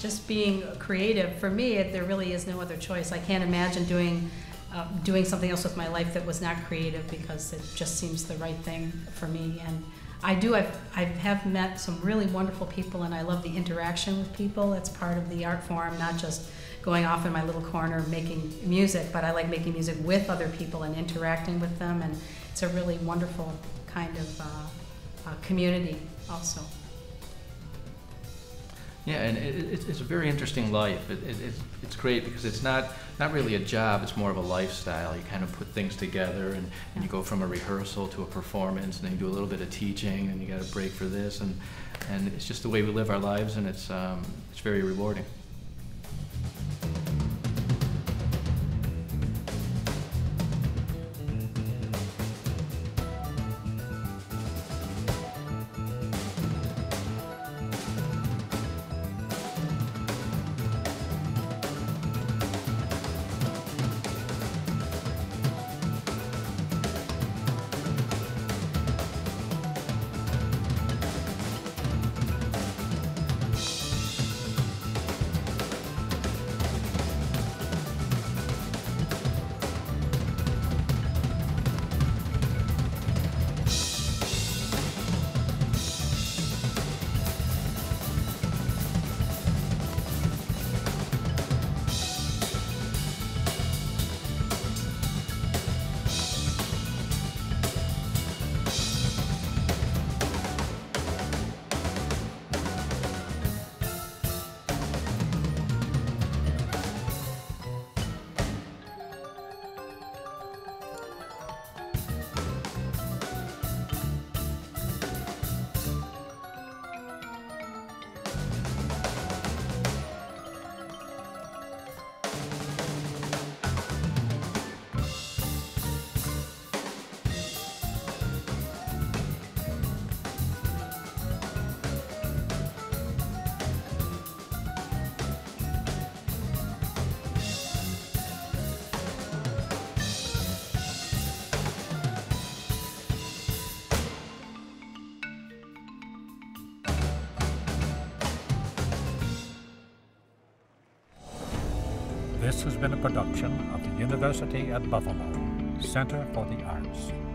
just being creative. For me, there really is no other choice. I can't imagine doing something else with my life that was not creative, because it just seems the right thing for me. And I have met some really wonderful people, and I love the interaction with people. It's part of the art form, not just going off in my little corner making music, but I like making music with other people and interacting with them, and it's a really wonderful kind of community also. Yeah, and it's a very interesting life. It's great because it's not really a job, it's more of a lifestyle. You kind of put things together, and you go from a rehearsal to a performance, and then you do a little bit of teaching, and you got a break for this, and it's just the way we live our lives, and it's very rewarding. This has been a production of the University at Buffalo, Center for the Arts.